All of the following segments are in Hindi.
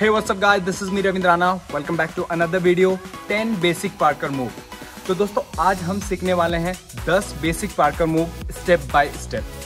Hey, what's up guys? This is me Ravindra Rana. Welcome back to another video. 10 basic parkour move. तो दोस्तों आज हम सीखने वाले हैं 10 basic parkour move step by step.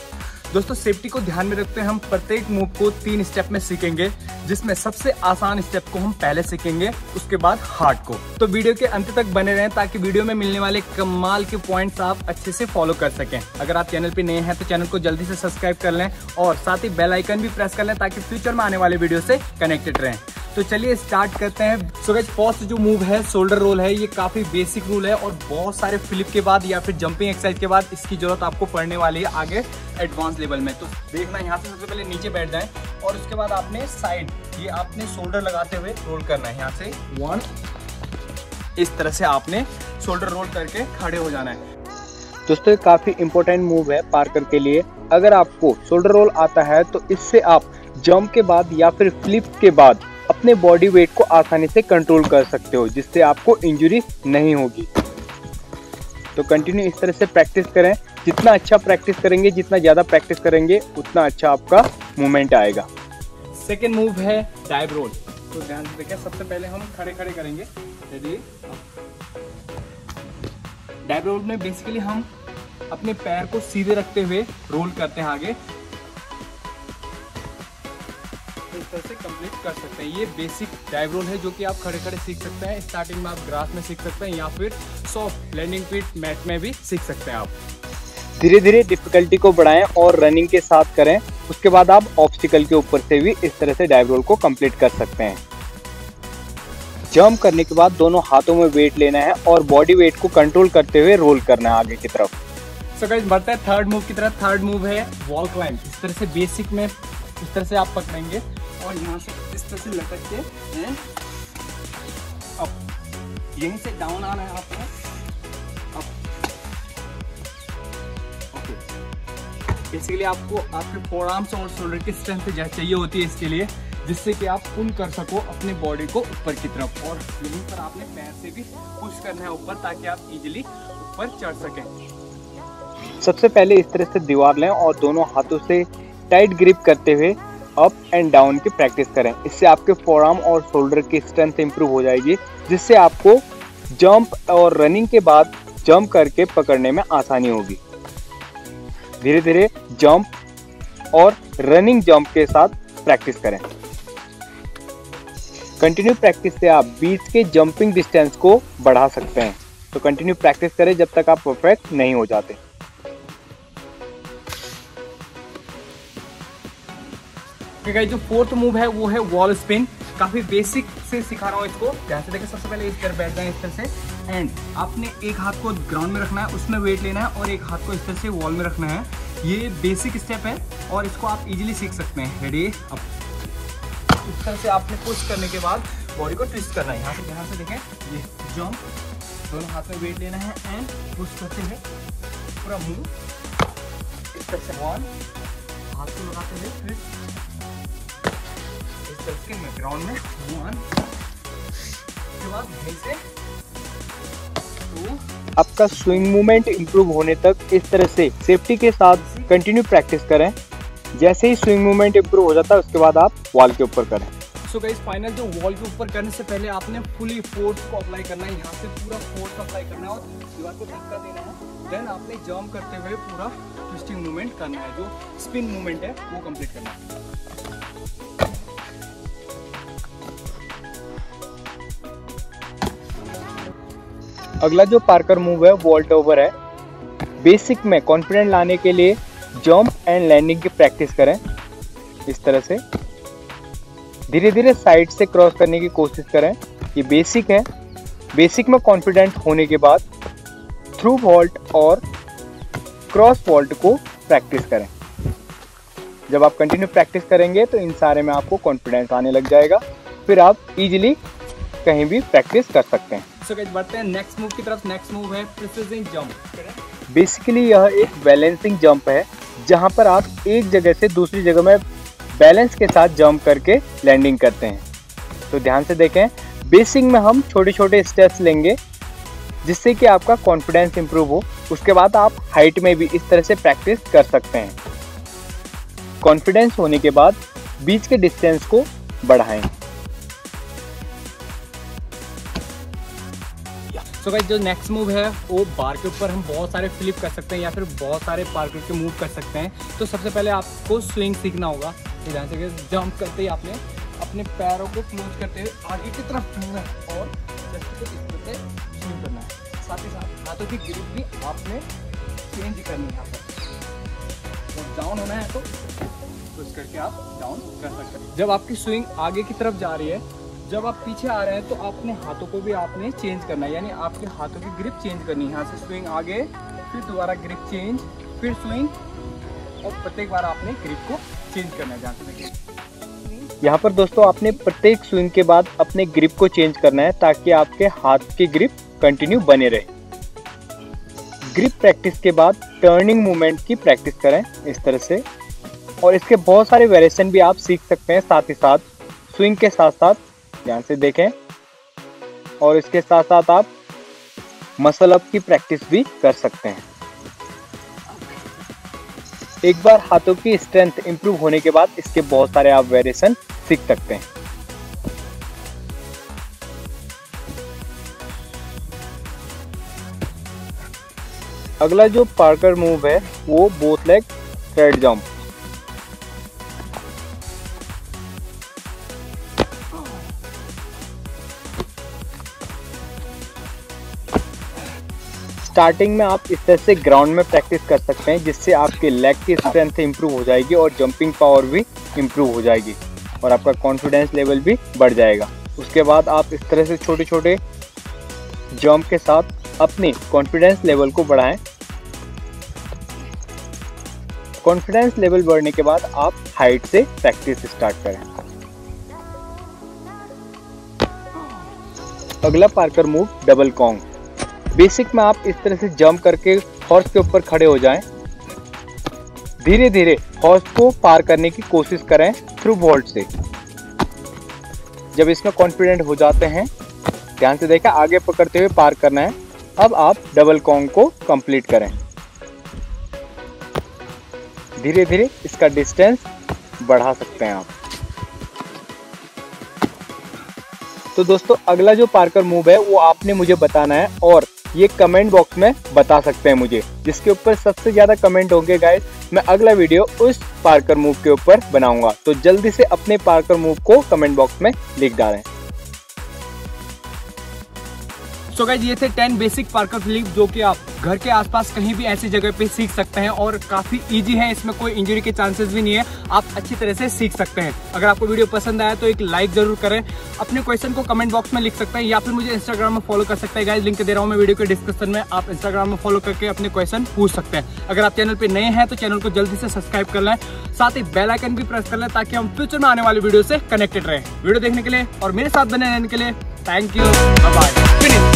दोस्तों सेफ्टी को ध्यान में रखते हुए हम प्रत्येक मूव को 3 स्टेप में सीखेंगे, जिसमें सबसे आसान स्टेप को हम पहले सीखेंगे, उसके बाद हार्ड को. तो वीडियो के अंत तक बने रहें ताकि वीडियो में मिलने वाले कमाल के पॉइंट्स आप अच्छे से फॉलो कर सकें. अगर आप चैनल पे नए हैं तो चैनल को जल्दी से सब्सक्राइब कर लें और साथ ही बेल आइकन भी प्रेस कर लें ताकि फ्यूचर में आने वाले वीडियो से कनेक्टेड रहें. तो चलिए स्टार्ट करते हैं. सो गाइस फर्स्ट जो मूव है शोल्डर रोल है, ये काफी बेसिक रोल है और बहुत सारे फ्लिप के बाद या फिर जंपिंग एक्सरसाइज के बाद इसकी जरूरत आपको पड़ने वाली है आगे एडवांस लेवल में. तो देखना यहाँ से सबसे पहले नीचे बैठ जाएं और उसके बाद आपने साइड ये आपने शोल्डर लगाते हुए रोल करना है. यहाँ से 1 इस तरह से आपने शोल्डर रोल करके खड़े हो जाना है. दोस्तों ये काफी इंपॉर्टेंट मूव है पार्कर के लिए. अगर आपको शोल्डर रोल आता है तो इससे आप जंप के बाद या फिर फ्लिप के बाद अपने बॉडी वेट को आसानी से कंट्रोल कर सकते हो, जिससे आपको इंजरी नहीं होगी. तो कंटिन्यू इस तरह से प्रैक्टिस करें. जितना अच्छा प्रैक्टिस करेंगे, जितना ज़्यादा प्रैक्टिस करेंगे, उतना अच्छा आपका मूवमेंट आएगा. सेकेंड मूव है डाइव रोल. तो ध्यान से देखें, सबसे पहले हम खड़े खड़े करेंगे. यदि डाइव रोल में बेसिकली हम अपने पैर को सीधे रखते हुए रोल करते हैं आगे. इस तरह से कंप्लीट कर सकते हैं. ये बेसिक डाइव रोल है जो कि आप खड़े खड़े सीख सकते हैं. स्टार्टिंग में आप ग्रास में सीख सकते हैं या फिर सॉफ्ट लैंडिंग पिट मैट में भी सीख सकते हैं. आप धीरे धीरे डिफिकल्टी को बढ़ाएं और रनिंग के साथ करें. उसके बाद आप ऑब्स्टिकल के ऊपर से भी इस तरह से डाइव रोल को कंप्लीट कर सकते हैं. जंप करने के बाद दोनों हाथों में वेट लेना है और बॉडी वेट को कंट्रोल करते हुए रोल करना है आगे की तरफ. सो गाइस बढ़ते हैं थर्ड मूव की तरफ. थर्ड मूव है वॉल क्लाइंब. इस तरह से बेसिक में इस तरह से आप पकड़ेंगे और यहाँ से इस तरह से लटक के अप, यहीं से डाउन आना है आपको. बेसिकली आपको आपके फोरआर्म्स और शोल्डर की स्ट्रेंथ चाहिए होती है इसके लिए, जिससे कि आप पुल कर सको अपने बॉडी को ऊपर की तरफ. और यहीं पर आपने पैर से भी पुश करना है ऊपर ताकि आप इजीली ऊपर चढ़ सकें. सबसे पहले इस तरह से दीवार लें और दोनों हाथों से टाइट ग्रिप करते हुए अप एंड डाउन की प्रैक्टिस करें. इससे आपके फोरआर्म और शोल्डर की स्ट्रेंथ इंप्रूव हो जाएगी, जिससे आपको जंप और रनिंग के बाद जंप करके पकड़ने में आसानी होगी. धीरे धीरे जंप और रनिंग जंप के साथ प्रैक्टिस करें. कंटिन्यू प्रैक्टिस से आप बीच के जंपिंग डिस्टेंस को बढ़ा सकते हैं. तो कंटिन्यू प्रैक्टिस करें जब तक आप परफेक्ट नहीं हो जाते. गाइस जो फोर्थ मूव है वो है वॉल स्पिन. काफी बेसिक से सिखा रहा हूँ इसको. ध्यान से देखिए, सबसे पहले इस तरह बैठ जाए इस तरह से एंड आपने एक हाथ को ग्राउंड में रखना है, उसमें वेट लेना है और एक हाथ को इस तरह से वॉल में रखना है. ये बेसिक स्टेप है और इसको आप इजीली सीख सकते हैं. रेडी अब इस तरह से आपने पुश करने के बाद बॉडी को ट्विस्ट करना है. यहाँ से ध्यान से देखें, ये जंप दोनों हाथ में वेट लेना है एंड पुश करते हुए पूरा मूव इस तरह से वॉल हाथ को लगाते हुए फिर इसके में ग्राउंड में 1 के बाद ऐसे 2. आपका स्विंग मूवमेंट इंप्रूव होने तक इस तरह से सेफ्टी के साथ कंटिन्यू प्रैक्टिस करें. जैसे ही स्विंग मूवमेंट इंप्रूव हो जाता है उसके बाद आप वॉल के ऊपर करें. सो गाइस फाइनल जो वॉल के ऊपर करने से पहले आपने फुली फोर्स को अप्लाई करना है. यहाँ से पूरा फोर्स अप्लाई करना है और दीवार को धक्का देना है. देन आपने जंप करते हुए पूरा ट्विस्टिंग मूवमेंट करना है. जो स्पिन मूवमेंट है वो कंप्लीट करना है. अगला जो पार्कर मूव है वॉल्ट ओवर है. बेसिक में कॉन्फिडेंट लाने के लिए जंप एंड लैंडिंग की प्रैक्टिस करें. इस तरह से धीरे धीरे साइड से क्रॉस करने की कोशिश करें. ये बेसिक है. बेसिक में कॉन्फिडेंट होने के बाद थ्रू वॉल्ट और क्रॉस वॉल्ट को प्रैक्टिस करें. जब आप कंटिन्यू प्रैक्टिस करेंगे तो इन सारे में आपको कॉन्फिडेंस आने लग जाएगा. फिर आप इजीली कहीं भी प्रैक्टिस कर सकते हैं. So guys बढ़ते हैं नेक्स्ट मूव की तरफ. नेक्स्ट मूव है प्रिसिजन जंप. बेसिकली यह एक बैलेंसिंग जंप है, जहां पर आप एक जगह से दूसरी जगह में बैलेंस के साथ जंप करके लैंडिंग करते हैं. तो ध्यान से देखें, बेसिक में हम छोटे छोटे स्टेप्स लेंगे जिससे कि आपका कॉन्फिडेंस इंप्रूव हो. उसके बाद आप हाइट में भी इस तरह से प्रैक्टिस कर सकते हैं. कॉन्फिडेंस होने के बाद बीच के डिस्टेंस को बढ़ाएँ. सो गाइस जो नेक्स्ट मूव है वो बार के ऊपर हम बहुत सारे फ्लिप कर सकते हैं या फिर बहुत सारे पार्कों के मूव कर सकते हैं। तो सबसे पहले आपको स्विंग सीखना होगा। ध्यान से जंप करते ही आपने अपने पैरों को क्लोज करते हुए आगे की तरफ मुड़ना है और स्विंग करना है। साथ ही साथ हाथों की ग्रिप भी आपने चेंज करनी है। आपको डाउन होना है तो पुश करके आप डाउन कर सकते हैं। जब आपकी स्विंग आगे की तरफ जा रही है, जब आप पीछे आ रहे हैं तो अपने हाथों को भी आपने चेंज करना है, यानी आपके हाथों की ग्रिप चेंज करनी है। यहाँ से स्विंग आगे, फिर दोबारा ग्रिप चेंज, फिर स्विंग, और प्रत्येक बार आपने ग्रिप को चेंज करना है। यहाँ पर दोस्तों आपने प्रत्येक स्विंग के बाद अपने ग्रिप को चेंज करना है ताकि आपके हाथ की ग्रिप कंटिन्यू बने रहे। ग्रिप प्रैक्टिस के बाद टर्निंग मूवमेंट की प्रैक्टिस करें इस तरह से, और इसके बहुत सारे वेरिएशन भी आप सीख सकते हैं। साथ ही साथ स्विंग के साथ साथ ध्यान से देखें, और इसके साथ साथ आप मसल अप की प्रैक्टिस भी कर सकते हैं। एक बार हाथों की स्ट्रेंथ इंप्रूव होने के बाद इसके बहुत सारे आप वेरिएशन सीख सकते हैं। अगला जो पार्कर मूव है वो both leg thread jump. Starting में आप इस तरह से ग्राउंड में प्रैक्टिस कर सकते हैं, जिससे आपके लेग की स्ट्रेंथ इंप्रूव हो जाएगी और जंपिंग पावर भी इंप्रूव हो जाएगी और आपका कॉन्फिडेंस लेवल भी बढ़ जाएगा। उसके बाद आप इस तरह से छोटे छोटे जंप के साथ अपने कॉन्फिडेंस लेवल को बढ़ाएं। कॉन्फिडेंस लेवल बढ़ने के बाद आप हाइट से प्रैक्टिस स्टार्ट करें। अगला parkour move double kong. Basic में आप इस तरह से जंप करके हॉर्स के ऊपर खड़े हो जाएं, धीरे धीरे हॉर्स को पार करने की कोशिश करें थ्रू वॉल्ट से। जब इसमें कॉन्फिडेंट हो जाते हैं, ध्यान से देखें, आगे पकड़ते हुए पार करना है। अब आप डबल कॉन्ग को कंप्लीट करें। धीरे धीरे इसका डिस्टेंस बढ़ा सकते हैं आप। तो दोस्तों अगला जो पार्कर मूव है वो आपने मुझे बताना है, और ये कमेंट बॉक्स में बता सकते हैं मुझे। जिसके ऊपर सबसे ज़्यादा कमेंट होंगे गाइस, मैं अगला वीडियो उस पार्कर मूव के ऊपर बनाऊंगा। तो जल्दी से अपने पार्कर मूव को कमेंट बॉक्स में लिख डालें। सो गाइस ये थे 10 बेसिक पार्कर फ्लिप, जो कि आप घर के आसपास कहीं भी ऐसी जगह पे सीख सकते हैं और काफ़ी इजी है। इसमें कोई इंजरी के चांसेस भी नहीं है, आप अच्छी तरह से सीख सकते हैं। अगर आपको वीडियो पसंद आया तो एक लाइक जरूर करें। अपने क्वेश्चन को कमेंट बॉक्स में लिख सकते हैं या फिर मुझे इंस्टाग्राम में फॉलो कर सकते हैं। गाइस लिंक दे रहा हूँ मैं वीडियो के डिस्क्रिप्शन में, आप इंस्टाग्राम में फॉलो करके अपने क्वेश्चन पूछ सकते हैं। अगर आप चैनल पर नए हैं तो चैनल को जल्दी से सब्सक्राइब कर लें, साथ ही बेल आइकन भी प्रेस कर लें ताकि हम फ्यूचर में आने वाली वीडियो से कनेक्टेड रहें। वीडियो देखने के लिए और मेरे साथ बने रहने के लिए थैंक यू, बाय बाय।